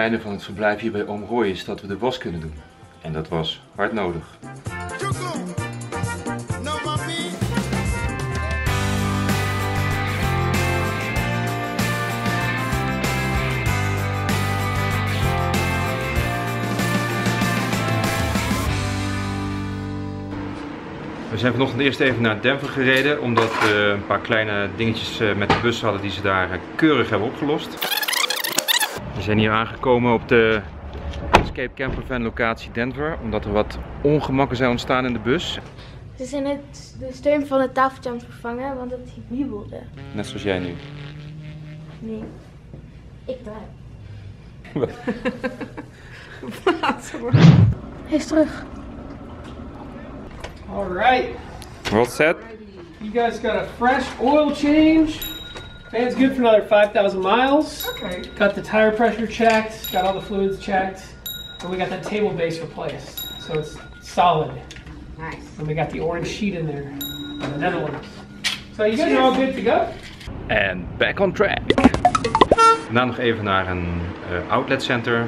fijne van het verblijf hier bij Oom Roy is dat we de was kunnen doen. En dat was hard nodig. We zijn vanochtend eerst even naar Denver gereden, omdat we een paar kleine dingetjes met de bus hadden die ze daar keurig hebben opgelost. We zijn hier aangekomen op de Escape Campervan locatie Denver, omdat er wat ongemakken zijn ontstaan in de bus. Ze zijn net de steun van het tafeltje aan het vervangen, want het wiebelde. Net zoals jij nu? Nee, ik draai. Wat? Wat? Hij is terug. All right. Well set. You guys got a fresh oil change. Fan's good for another 5,000 miles. Okay. Got the tire pressure checked. Got all the fluids checked. And we got that table base replaced. So it's solid. Nice. And we got the orange sheet in there. And the Netherlands. So you guys are all good to go? And back on track. Daarna nog even naar een outlet center.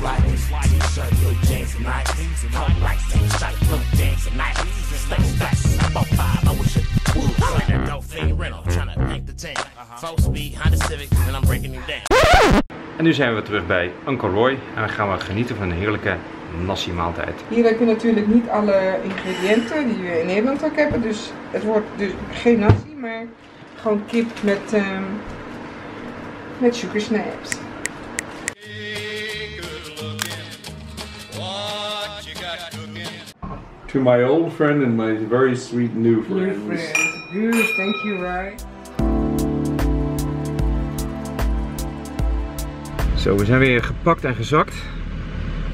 En nu zijn we terug bij Uncle Roy en dan gaan we genieten van een heerlijke nasi maaltijd. Hier heb je natuurlijk niet alle ingrediënten die we in Nederland ook hebben, dus het wordt dus geen nasi, maar gewoon kip met sugar snaps. To my old friend and my very sweet new friends. New friends. Good, thank you, Roy. Zo, we zijn weer gepakt en gezakt.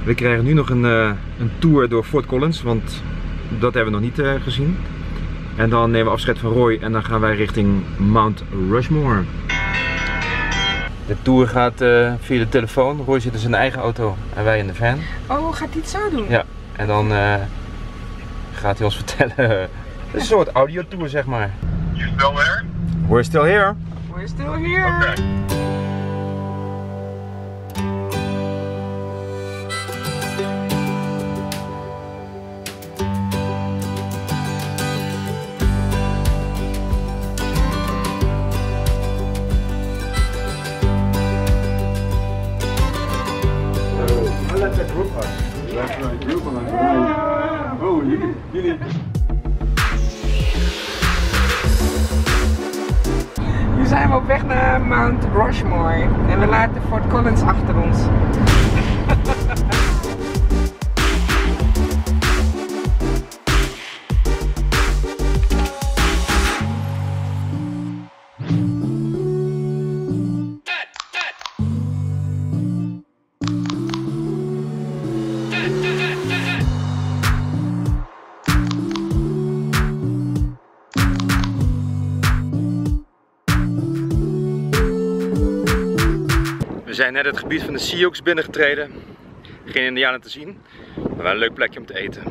We krijgen nu nog een tour door Fort Collins, want dat hebben we nog niet gezien. En dan nemen we afscheid van Roy en dan gaan wij richting Mount Rushmore. De tour gaat via de telefoon. Roy zit dus in zijn eigen auto en wij in de van. Oh, gaat hij het zo doen? Ja, en dan gaat hij ons vertellen. Een soort audiotour, zeg maar. You still there? We're still here. We're still here. Okay. Nu zijn we op weg naar Mount Rushmore en we laten Fort Collins achter ons. We zijn net het gebied van de Sioux binnengetreden. Geen indianen te zien, maar wel een leuk plekje om te eten.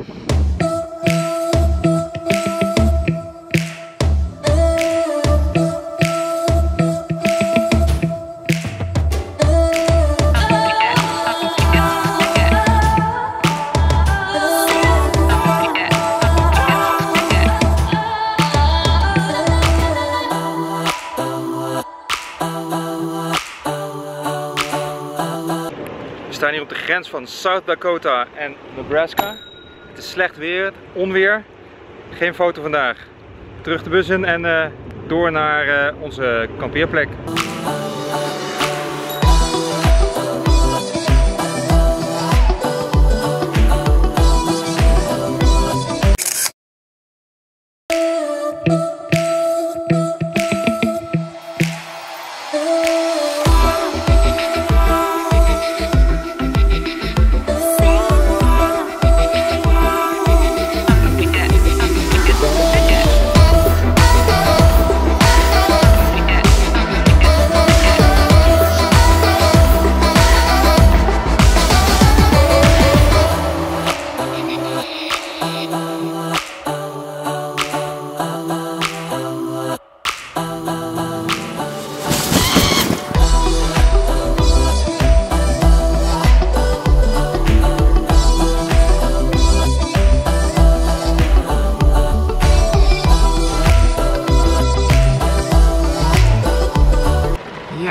We staan hier op de grens van South Dakota en Nebraska. Het is slecht weer, onweer. Geen foto vandaag. Terug de bus in en door naar onze kampeerplek.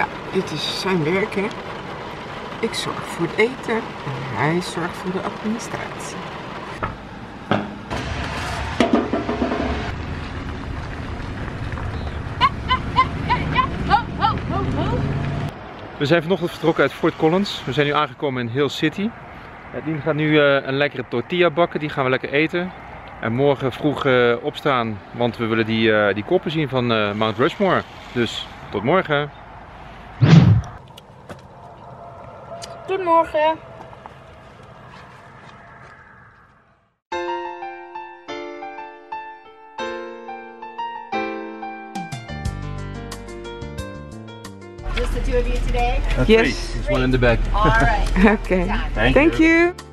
Ja, dit is zijn werk, hè. Ik zorg voor het eten en hij zorgt voor de administratie. We zijn vanochtend vertrokken uit Fort Collins. We zijn nu aangekomen in Hill City. Dien gaat nu een lekkere tortilla bakken, die gaan we lekker eten. En morgen vroeg opstaan, want we willen die koppen zien van Mount Rushmore. Dus tot morgen! Tot morgen! Just the two of you today? Yes. There's one in the back. All right. Okay. Thank you.